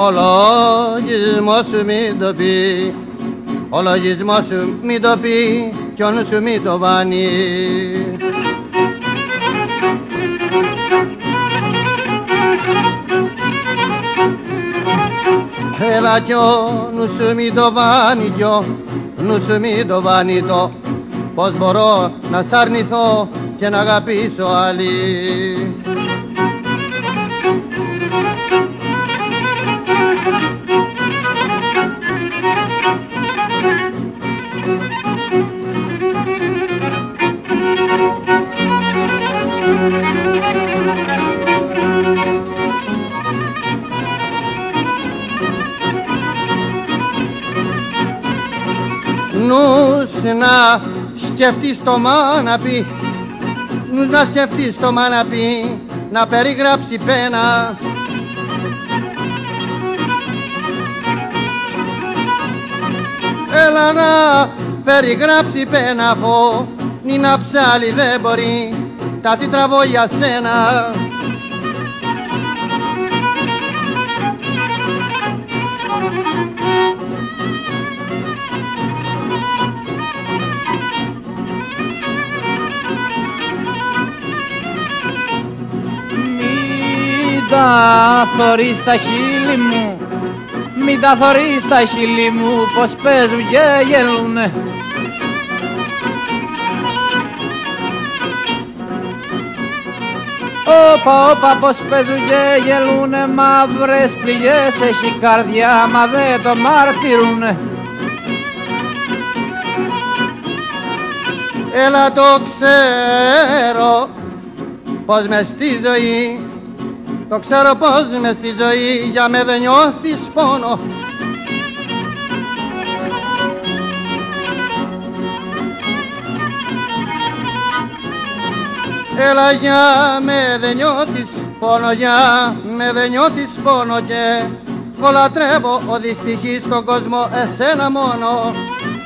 Όλα σου μη το πει, ο λογισμός σου μη το πει κι ο νους σου μη το βάνει. Έλα κι ο νους σου μη το βάνει κι ο νους σου μη το βάνει το, πως μπορώ να σ' αρνηθώ και να αγαπήσω άλλη. Νους να σκεφτείς το μάναπι, νους να σκεφτείς το μάναπι, να περιγράψει πένα. Έλα να περιγράψει πένα, φωνή να ψάλει δεν μπορεί, τα τι τραβώ για σένα. Μην τα θωρείς τα χείλη μου, μην τα θωρείς τα χείλη μου, πως παίζουν και γελούνε. Όπα, όπα, πως παίζουν και γελούνε, μαύρες πληγές έχει καρδιά, μα δε το μαρτυρούνε. Έλα το ξέρω πως μες στη ζωή, το ξέρω πως μες στη ζωή για με δεν νιώθεις πόνο. Έλα για με δεν νιώθεις πόνο, για με δεν νιώθεις πόνο και κολατρεύω ο δυστυχής στον κόσμο εσένα μόνο.